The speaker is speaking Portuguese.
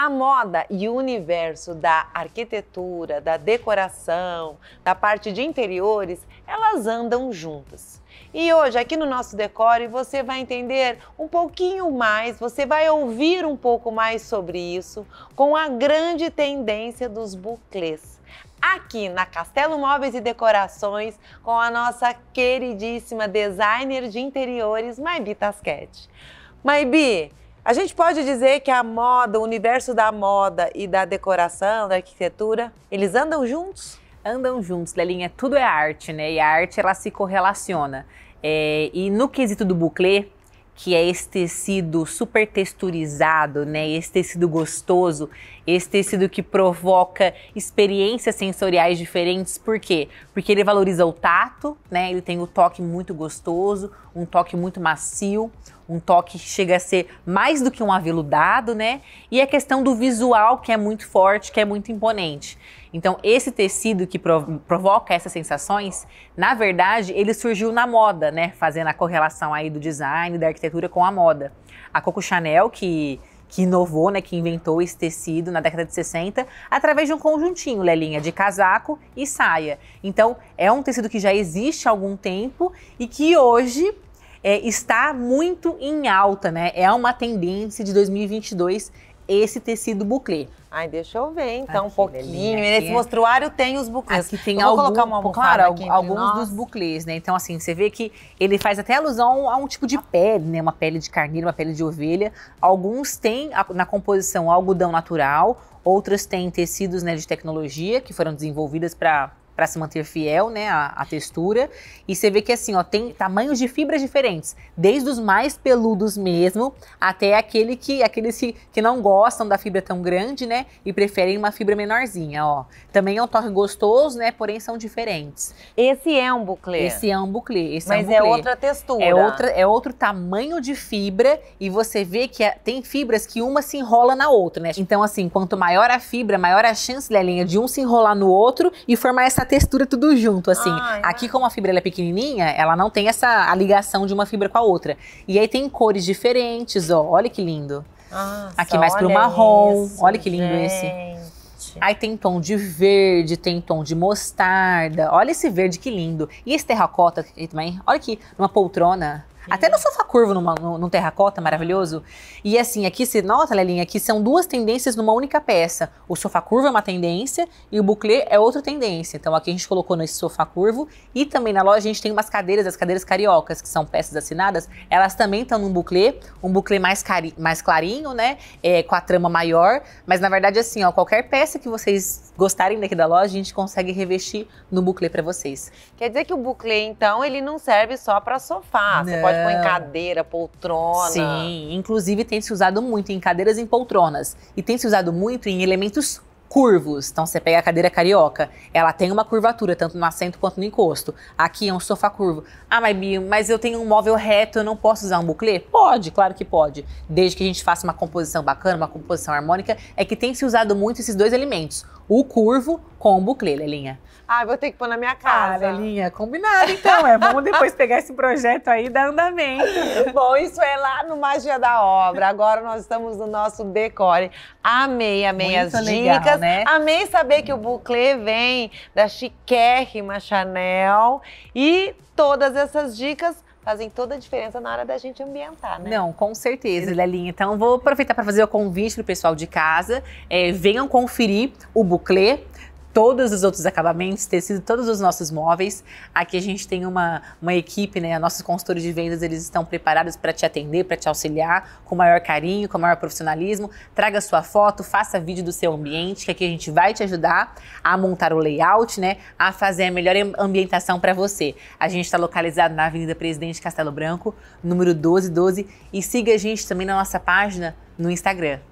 A moda e o universo da arquitetura, da decoração, da parte de interiores, elas andam juntas. E hoje, aqui no nosso Decore, você vai entender um pouquinho mais, você vai ouvir um pouco mais sobre isso, com a grande tendência dos bouclés. Aqui na Castelo Móveis e Decorações, com a nossa queridíssima designer de interiores, Maybi Tasquete. Maybi, a gente pode dizer que a moda, o universo da moda e da decoração, da arquitetura, eles andam juntos? Andam juntos, Lelinha. Tudo é arte, né? E a arte, ela se correlaciona. E no quesito do bouclé, que é esse tecido super texturizado, né? Esse tecido gostoso, esse tecido que provoca experiências sensoriais diferentes. Por quê? Porque ele valoriza o tato, né? Ele tem um toque muito gostoso, um toque muito macio, um toque que chega a ser mais do que um aveludado, né? E a questão do visual, que é muito forte, que é muito imponente. Então, esse tecido que provoca essas sensações, na verdade, ele surgiu na moda, né? Fazendo a correlação aí do design, da arquitetura com a moda. A Coco Chanel, que inovou, né? Que inventou esse tecido na década de 60, através de um conjuntinho, Lelinha, de casaco e saia. Então, é um tecido que já existe há algum tempo e que hoje está muito em alta, né? É uma tendência de 2022, esse tecido bouclé. Ai, deixa eu ver, então, aqui, um pouquinho. Nesse mostruário tem os bouclés. Aqui tem alguns dos bouclés, né? Então, assim, você vê que ele faz até alusão a um tipo de pele, né? Uma pele de carneiro, uma pele de ovelha. Alguns têm na composição algodão natural, outros têm tecidos, né, de tecnologia, que foram desenvolvidas para se manter fiel, né, à textura. E você vê que, assim, ó, tem tamanhos de fibras diferentes, desde os mais peludos mesmo, até aqueles que não gostam da fibra tão grande, né, e preferem uma fibra menorzinha, ó. Também é um toque gostoso, né, porém são diferentes. Esse é um bouclé. Esse é um bouclé. Mas é outra textura. É outro tamanho de fibra, e você vê que tem fibras que uma se enrola na outra, né. Então, assim, quanto maior a fibra, maior a chance, Lelinha, de um se enrolar no outro e formar essa textura tudo junto, assim. Ai, aqui, como a fibra, ela é pequenininha, ela não tem essa ligação de uma fibra com a outra. E aí tem cores diferentes, ó. Olha que lindo. Nossa, aqui mais pro marrom. Isso, olha que lindo, gente. Esse. Aí tem tom de verde, tem tom de mostarda. Olha esse verde, que lindo. E esse terracota aqui também. Olha aqui, uma poltrona. Até no sofá curvo, num terracota maravilhoso. E, assim, aqui você nota, Lelinha, que são duas tendências numa única peça. O sofá curvo é uma tendência e o bouclé é outra tendência. Então, aqui a gente colocou nesse sofá curvo, e também na loja a gente tem umas cadeiras, as cadeiras cariocas, que são peças assinadas. Elas também estão num bouclé, um bouclé mais clarinho, né? Com a trama maior. Mas, na verdade, assim, ó, qualquer peça que vocês gostarem daqui da loja, a gente consegue revestir no bouclé pra vocês. Quer dizer que o bouclé, então, ele não serve só pra sofá. Não. Você pode põe cadeira, poltrona. Sim, inclusive tem se usado muito em cadeiras e em poltronas. E tem se usado muito em elementos curvos. Então, você pega a cadeira carioca, ela tem uma curvatura, tanto no assento quanto no encosto. Aqui é um sofá curvo. Ah, Maybi, mas eu tenho um móvel reto, eu não posso usar um bouclé? Pode, claro que pode. Desde que a gente faça uma composição bacana, uma composição harmônica, é que tem se usado muito esses dois elementos. O curvo com o bouclé, Lelinha. Ah, vou ter que pôr na minha casa. Ah, Lelinha, combinado então. Vamos depois pegar esse projeto aí e dar andamento. Bom, isso é lá no Magia da Obra. Agora nós estamos no nosso Decore. Amei muito as legal, dicas. Né? Amei saber que o bouclé vem da chiquérrima Chanel. E todas essas dicas fazem toda a diferença na hora da gente ambientar, né? Não, com certeza, Lelinha. Então, vou aproveitar para fazer o convite pro pessoal de casa. Venham conferir o bouclé, todos os outros acabamentos, tecido, todos os nossos móveis. Aqui a gente tem uma equipe, né? Nossos consultores de vendas, eles estão preparados para te atender, para te auxiliar com o maior carinho, com o maior profissionalismo. Traga sua foto, faça vídeo do seu ambiente, que aqui a gente vai te ajudar a montar o layout, né? A fazer a melhor ambientação para você. A gente está localizado na Avenida Presidente Castelo Branco, número 1212. E siga a gente também na nossa página no Instagram.